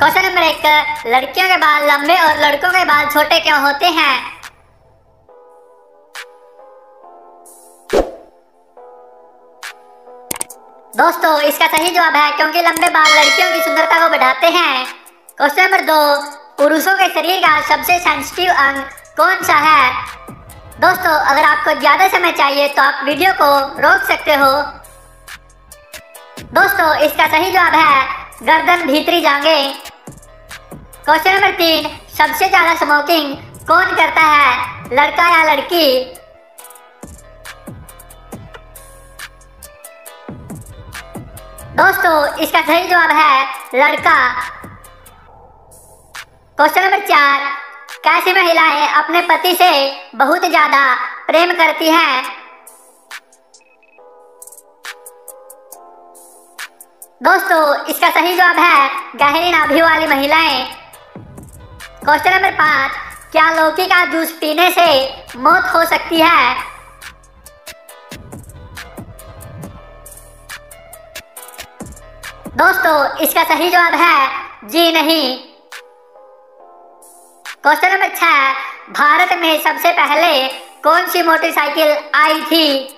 Question number 1, लड़कियों के बाल लंबे और लड़कों के बाल छोटे क्यों होते हैं? दोस्तों इसका सही जवाब है क्योंकि लंबे बाल लड़कियों की सुंदरता को बढ़ाते हैं। क्वेश्चन नंबर 2, पुरुषों के शरीर का सबसे सेंसिटिव अंग कौन सा है? दोस्तों अगर आपको ज्यादा समय चाहिए तो आप वीडियो को रोक सकते हो। दोस्तों इसका सही जवाब है गर्दन, भीतरी जांघे। क्वेश्चन नंबर 3, सबसे ज्यादा स्मोकिंग कौन करता है, लड़का या लड़की? दोस्तों इसका सही जवाब है लड़का। क्वेश्चन नंबर 4, कैसी महिलाएं अपने पति से बहुत ज्यादा प्रेम करती हैं? दोस्तों इसका सही जवाब है गहरी नाभि वाली महिलाएं। क्वेश्चन नंबर 5, क्या लौकी का जूस पीने से मौत हो सकती है? दोस्तों इसका सही जवाब है जी नहीं। क्वेश्चन नंबर 6, भारत में सबसे पहले कौन सी मोटरसाइकिल आई थी?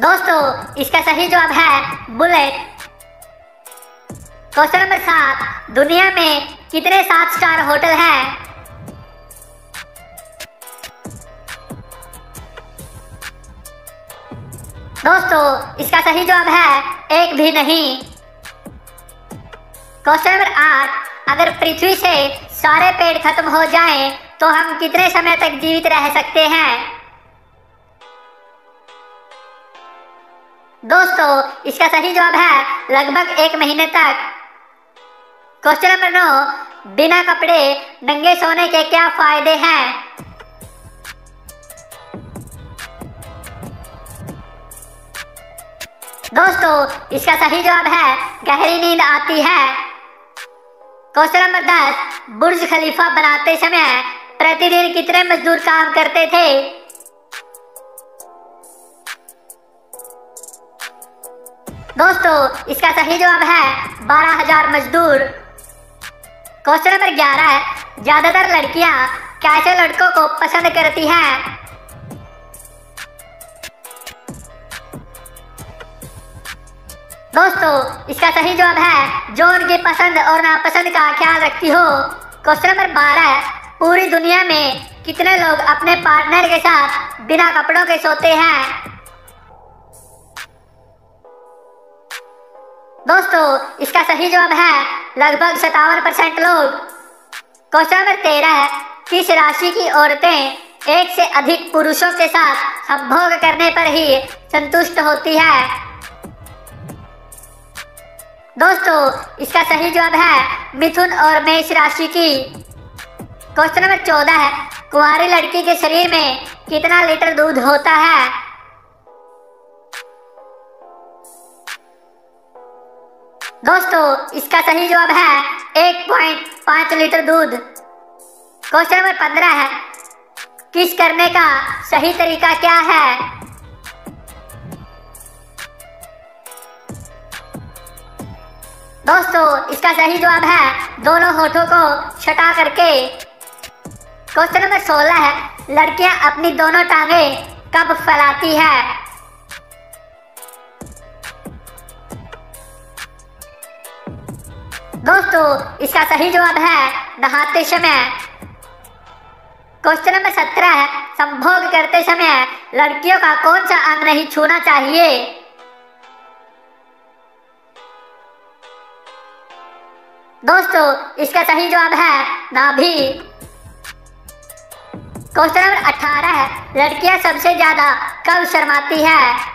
दोस्तों इसका सही जवाब है बुलेट। क्वेश्चन नंबर 7, दुनिया में कितने 7 स्टार होटल हैं? दोस्तों इसका सही जवाब है एक भी नहीं। क्वेश्चन नंबर 8, अगर पृथ्वी से सारे पेड़ खत्म हो जाएं तो हम कितने समय तक जीवित रह सकते हैं? दोस्तों इसका सही जवाब है लगभग 1 महीने तक। क्वेश्चन नंबर 9, बिना कपड़े नंगे सोने के क्या फायदे हैं? दोस्तों इसका सही जवाब है गहरी नींद आती है। क्वेश्चन नंबर 10, बुर्ज खलीफा बनाते समय प्रतिदिन कितने मजदूर काम करते थे? दोस्तों इसका सही जवाब है 12,000 मजदूर। क्वेश्चन नंबर 11, ज्यादातर लड़कियां कैसे लड़कों को पसंद करती हैं? दोस्तों इसका सही जवाब है जोन की पसंद और नापसंद का ख्याल रखती हो। क्वेश्चन नंबर 12, पूरी दुनिया में कितने लोग अपने पार्टनर के साथ बिना कपड़ों के सोते हैं? दोस्तों इसका सही जवाब है लगभग 57% लोग। क्वेश्चन नंबर 13, किस राशि की औरतें एक से अधिक पुरुषों के साथ संभोग करने पर ही संतुष्ट होती है? दोस्तों इसका सही जवाब है मिथुन और मेष राशि की। क्वेश्चन नंबर 14, कुंवारी लड़की के शरीर में कितना लीटर दूध होता है? दोस्तों इसका सही जवाब है 1.5 लीटर दूध। क्वेश्चन नंबर 15, किस करने का सही तरीका क्या है? दोस्तों इसका सही जवाब है दोनों होठों को छटा करके। क्वेश्चन नंबर 16 है, लड़कियां अपनी दोनों टांगे कब फैलाती है? दोस्तों इसका सही जवाब है नहाते समय। क्वेश्चन नंबर 17 है, संभोग करते समय लड़कियों का कौन सा अंग नहीं छूना चाहिए? दोस्तों इसका सही जवाब है नाभि। क्वेश्चन नंबर 18 है, लड़कियां सबसे ज्यादा कब शर्माती है?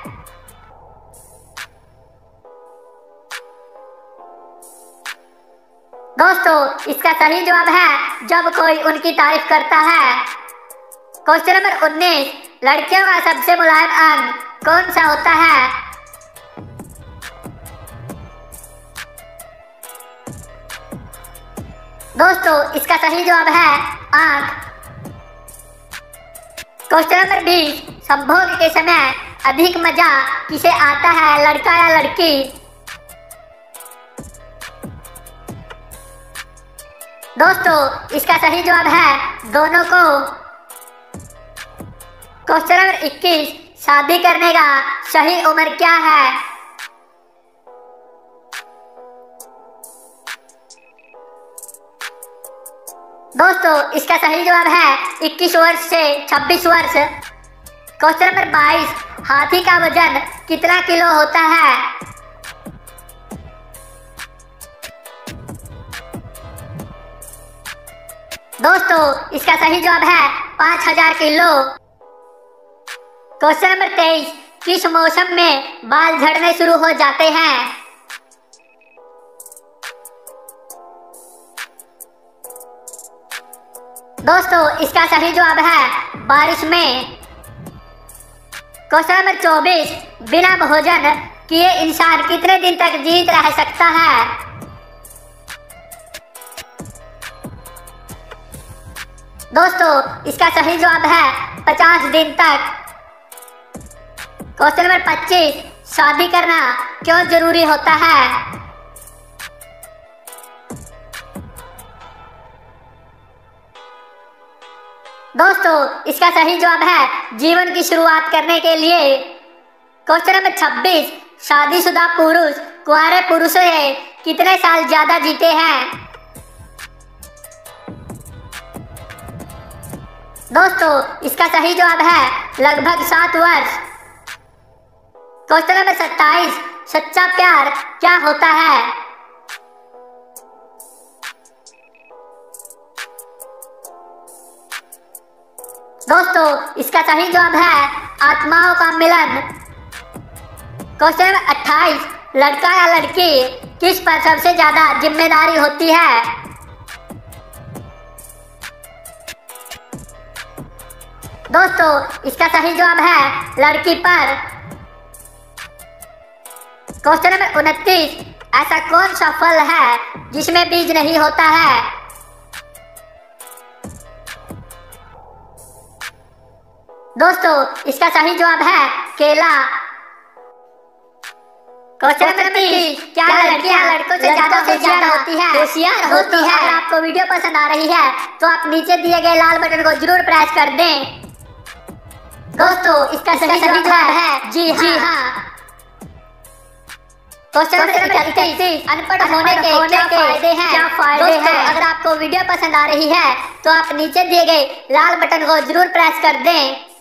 दोस्तों इसका सही जवाब है जब कोई उनकी तारीफ करता है। क्वेश्चन नंबर 19, लड़कियों का सबसे मुलायम अंग कौन सा होता है? दोस्तों इसका सही जवाब है आंख। क्वेश्चन नंबर 20, संभोग के समय अधिक मजा किसे आता है, लड़का या लड़की? दोस्तों इसका सही जवाब है दोनों को। क्वेश्चन नंबर 21, शादी करने का सही उम्र क्या है? दोस्तों इसका सही जवाब है 21 वर्ष से 26 वर्ष। क्वेश्चन नंबर 22, हाथी का वजन कितना किलो होता है? दोस्तों इसका सही जवाब है 5000 किलो। क्वेश्चन नंबर 23, किस मौसम में बाल झड़ने शुरू हो जाते हैं? दोस्तों इसका सही जवाब है बारिश में। क्वेश्चन नंबर 24, बिना भोजन किए इंसान कितने दिन तक जीवित रह सकता है? दोस्तों इसका सही जवाब है 50 दिन तक। क्वेश्चन नंबर 25, शादी करना क्यों जरूरी होता है? दोस्तों इसका सही जवाब है जीवन की शुरुआत करने के लिए। क्वेश्चन नंबर 26, शादीशुदा पुरुष कुंवारे पुरुषों से कितने साल ज्यादा जीते हैं? दोस्तों इसका सही जवाब है लगभग 7 वर्ष। क्वेश्चन नंबर 27, सच्चा प्यार क्या होता है? दोस्तों इसका सही जवाब है आत्माओं का मिलन। क्वेश्चन नंबर 28, लड़का या लड़की किस पर सबसे ज्यादा जिम्मेदारी होती है? दोस्तों इसका सही जवाब है लड़की पर। क्वेश्चन नंबर 29, ऐसा कौन सा फल है जिसमें बीज नहीं होता है? दोस्तों इसका सही जवाब है केला। क्वेश्चन नंबर 30, क्या लड़कियां लड़कों से ज्यादा होशियार होती है? अगर आपको वीडियो पसंद आ रही है तो आप नीचे दिए गए लाल बटन को जरूर प्रेस कर दें। दोस्तों इसका सही जवाब है जी हाँ। क्वेश्चन नंबर 31, अनपढ़ होने के क्या फायदे हैं? अगर आपको वीडियो पसंद आ रही है तो आप नीचे दिए गए लाल बटन को जरूर प्रेस कर दें।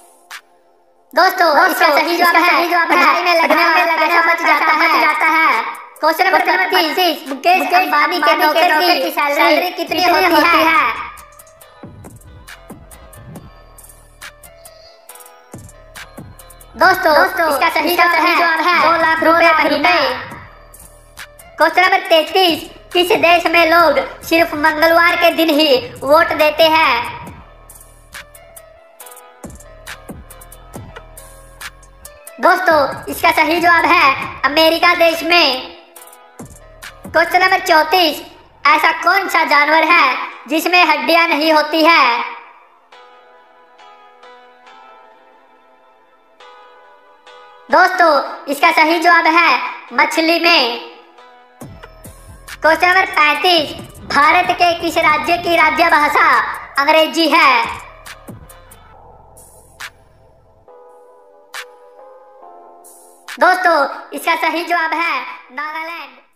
दोस्तों इसका सही जवाब है पढ़ाई में लगने मच जाता है। क्वेश्चन नंबर 32, मुकेश अंबानी के नौकर की सैलरी कितनी होती है? दोस्तों इसका सही जवाब है 2 लाख रुपए महीने। क्वेश्चन नंबर 33, किस देश में लोग सिर्फ मंगलवार के दिन ही वोट देते हैं? दोस्तों इसका सही जवाब है अमेरिका देश में। क्वेश्चन नंबर 34, ऐसा कौन सा जानवर है जिसमें हड्डियां नहीं होती है? दोस्तों इसका सही जवाब है मछली में। क्वेश्चन नंबर 35, भारत के किस राज्य की राज्य भाषा अंग्रेजी है? दोस्तों इसका सही जवाब है नागालैंड।